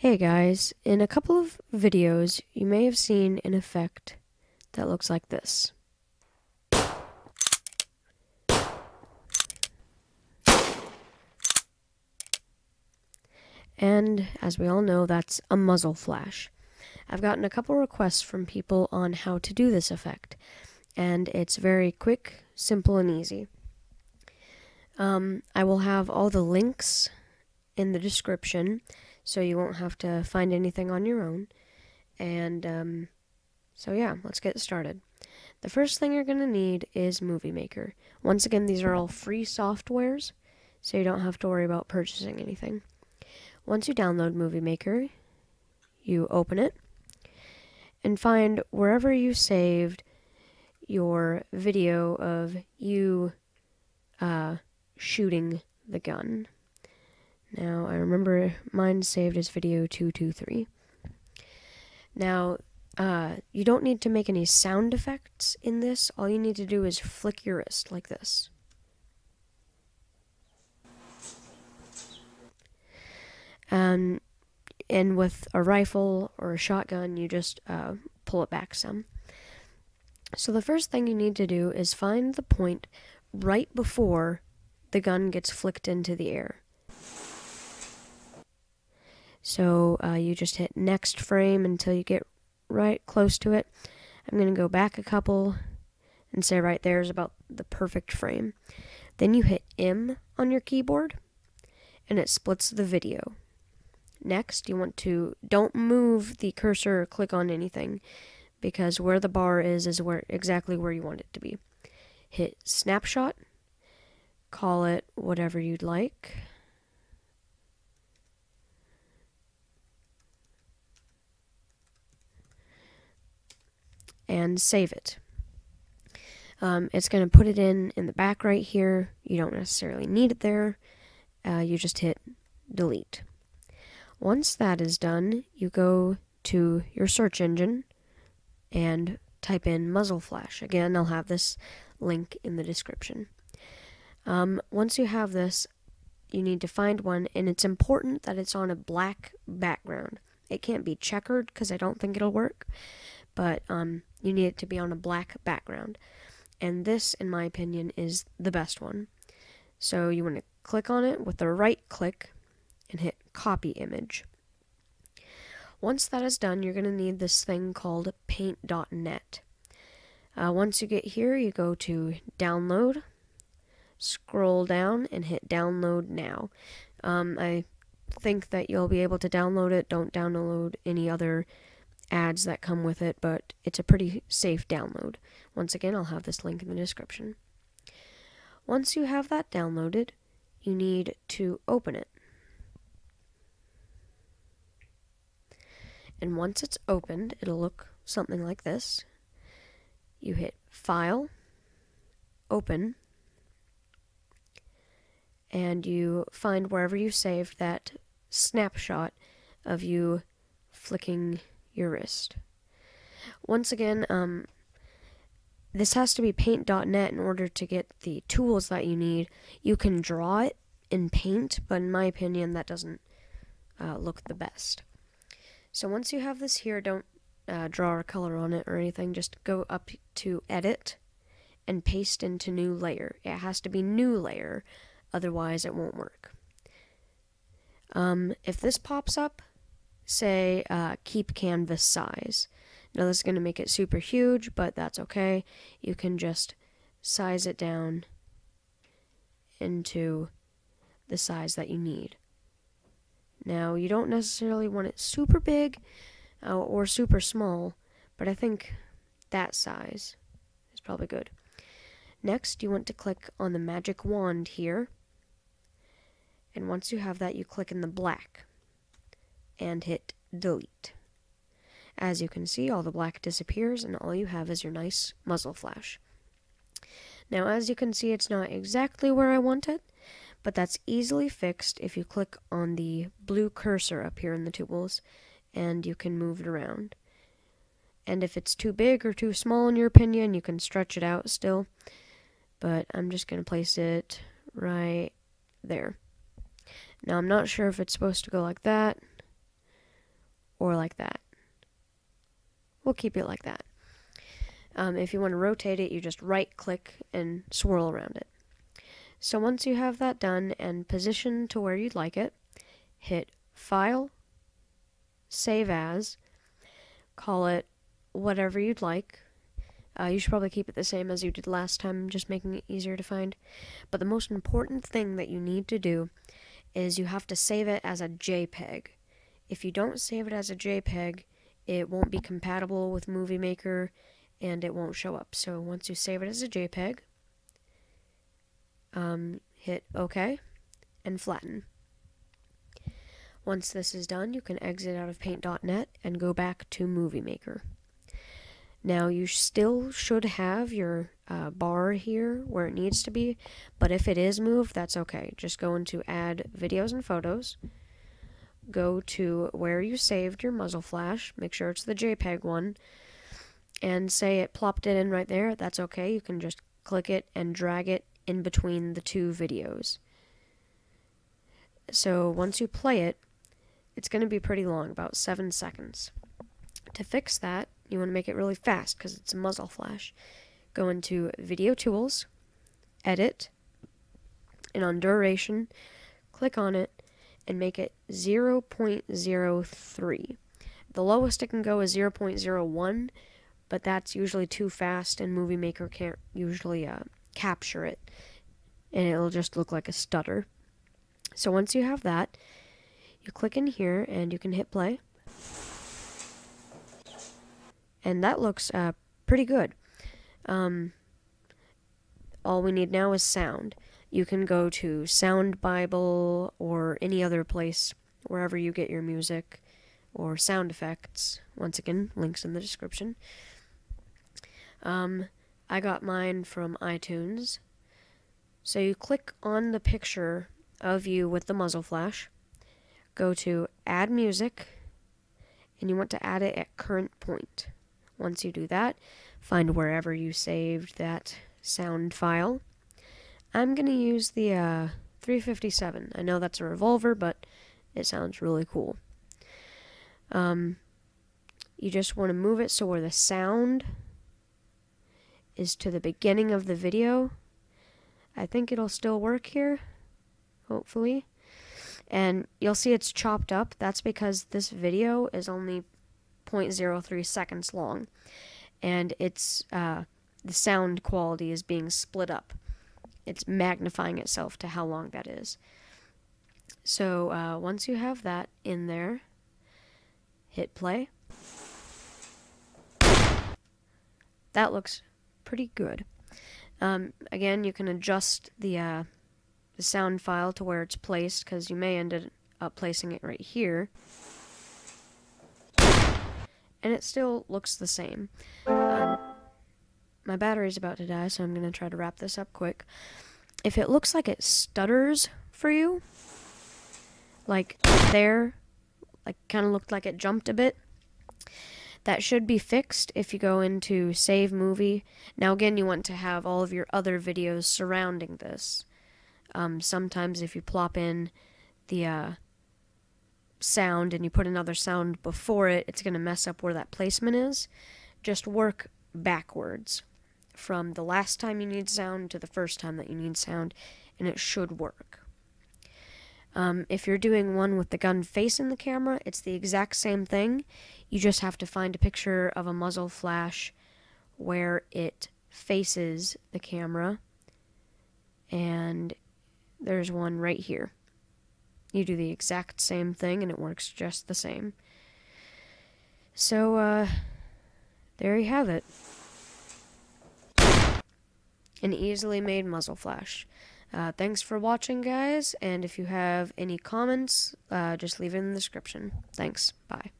Hey guys, in a couple of videos you may have seen an effect that looks like this. And as we all know, that's a muzzle flash. I've gotten a couple requests from people on how to do this effect, and it's very quick, simple, and easy. I will have all the links in the description, so you won't have to find anything on your own. And so yeah, let's get started. The first thing you're going to need is Movie Maker. Once again, these are all free softwares, so you don't have to worry about purchasing anything. Once you download Movie Maker, you open it, and find wherever you saved your video of you shooting the gun. Now, I remember mine saved as video 223. Now, you don't need to make any sound effects in this. All you need to do is flick your wrist like this. And with a rifle or a shotgun, you just pull it back some. So the first thing you need to do is find the point right before the gun gets flicked into the air. So you just hit next frame until you get right close to it. I'm going to go back a couple and say right there is about the perfect frame. Then you hit M on your keyboard and it splits the video. Next, you want to don't move the cursor or click on anything, because where the bar is where exactly where you want it to be. Hit snapshot, call it whatever you'd like. And save it. It's going to put it in the back right here. You don't necessarily need it there. You just hit delete. Once that is done, you go to your search engine and type in muzzle flash. Again, I'll have this link in the description. Once you have this, you need to find one, and it's important that it's on a black background. It can't be checkered because I don't think it'll work, but you need it to be on a black background. And this, in my opinion, is the best one. So you want to click on it with the right click and hit copy image. Once that is done, you're going to need this thing called paint.net. Once you get here, you go to download, scroll down, and hit download now. I think that you'll be able to download it. Don't download any other ads that come with it, but it's a pretty safe download. Once again, I'll have this link in the description. Once you have that downloaded, you need to open it. And once it's opened, it'll look something like this. You hit File, Open, and you find wherever you saved that snapshot of you flicking your wrist. Once again, this has to be paint.net in order to get the tools that you need. You can draw it in paint, but in my opinion, that doesn't look the best. So once you have this here, don't draw a color on it or anything. Just go up to Edit and paste into New Layer. It has to be New Layer, otherwise it won't work. If this pops up, say Keep Canvas Size. Now this is going to make it super huge, but that's okay. You can just size it down into the size that you need. Now, you don't necessarily want it super big or super small, but I think that size is probably good. Next, you want to click on the magic wand here, and once you have that, you click in the black and hit delete. As you can see, all the black disappears, and all you have is your nice muzzle flash. Now, as you can see, it's not exactly where I want it, but that's easily fixed if you click on the blue cursor up here in the tools, and you can move it around. And if it's too big or too small in your opinion, you can stretch it out still, but I'm just going to place it right there. Now, I'm not sure if it's supposed to go like that, or like that. We'll keep it like that. If you want to rotate it, you just right-click and swirl around it. So once you have that done and positioned to where you'd like it, hit File, Save As, call it whatever you'd like. You should probably keep it the same as you did last time, just making it easier to find. But the most important thing that you need to do is you have to save it as a JPEG. If you don't save it as a JPEG, it won't be compatible with Movie Maker, and it won't show up. So once you save it as a JPEG, hit OK and flatten. Once this is done, you can exit out of paint.net and go back to Movie Maker. Now, you still should have your bar here where it needs to be, but if it is moved, that's okay. Just go into Add Videos and Photos, go to where you saved your muzzle flash, make sure it's the JPEG one, and say it plopped it in right there, that's okay. You can just click it and drag it in between the two videos. So once you play it, it's going to be pretty long, about 7 seconds. To fix that, you want to make it really fast because it's a muzzle flash. Go into Video Tools, Edit, and on Duration, click on it and make it 0.03. The lowest it can go is 0.01, but that's usually too fast and Movie Maker can't usually capture it, and it'll just look like a stutter. So once you have that, you click in here and you can hit play. And that looks pretty good. All we need now is sound. You can go to Sound Bible or any other place, wherever you get your music or sound effects. Once again, links in the description. I got mine from iTunes. So you click on the picture of you with the muzzle flash, go to Add Music, and you want to add it at current point. Once you do that, find wherever you saved that sound file. I'm going to use the 357. I know that's a revolver, but it sounds really cool. You just want to move it so where the sound is to the beginning of the video. I think it'll still work here, hopefully. And you'll see it's chopped up. That's because this video is only 0.03 seconds long, and it's the sound quality is being split up. It's magnifying itself to how long that is. So once you have that in there, hit play. That looks pretty good. Again, you can adjust the sound file to where it's placed, because you may end up placing it right here. And it still looks the same. My battery's about to die, so I'm going to try to wrap this up quick. If it looks like it stutters for you, like there, like kind of looked like it jumped a bit, that should be fixed if you go into Save Movie. Now again, you want to have all of your other videos surrounding this. Sometimes if you plop in the sound and you put another sound before it, it's going to mess up where that placement is. Just work backwards from the last time you need sound to the first time that you need sound, and it should work. If you're doing one with the gun facing the camera, it's the exact same thing. You just have to find a picture of a muzzle flash where it faces the camera, and there's one right here. You do the exact same thing, and it works just the same. So, there you have it. An easily made muzzle flash. Thanks for watching, guys, and if you have any comments, just leave it in the description. Thanks. Bye.